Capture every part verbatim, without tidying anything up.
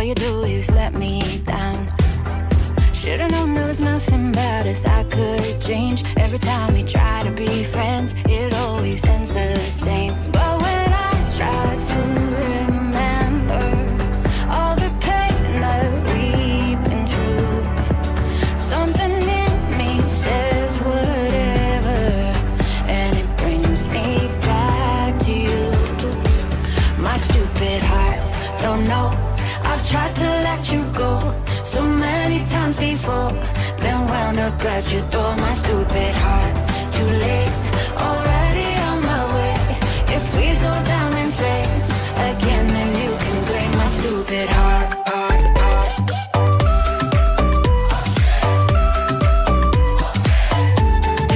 all you do is let me down. Should've known there was nothing about us I could change. Every time we try to be friends, it always ends the same. But when I try to remember all the pain that we've been through, something in me says whatever, and it brings me back to you. My stupid heart, don't know, I've tried to let you go so many times before, then wound up at your door. My stupid heart, too late, already on my way. If we go down in flames again, then you can blame my stupid heart.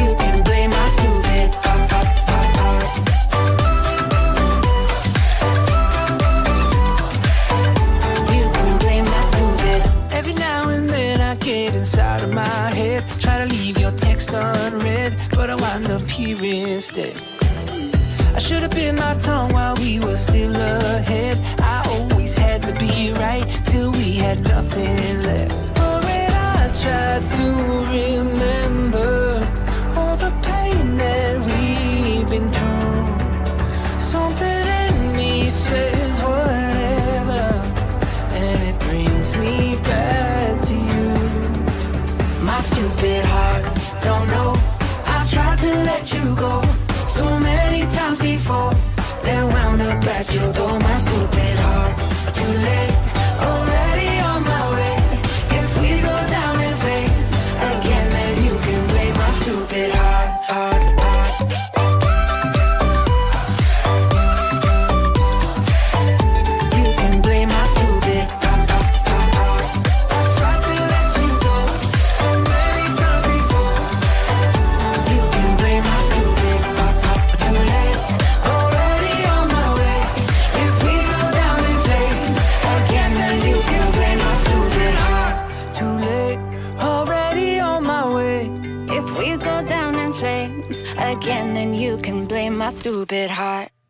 You can blame my stupid heart. You can blame my stupid. Every now and then I get inside of my head, try to leave your text unread, but I wind up here instead. I should have bit my tongue while we were still ahead. I always had to be right till we had nothing left. Oh, when I try to remember all the pain that we've been through, something in me says whatever, and it brings me back. My stupid heart, don't know, I've tried to let you go so many times before, then wound up at your door. My stupid heart, too late, already on my way. If we go down in flames again, then you can blame my stupid heart, heart, heart. Again, then you can blame my stupid heart.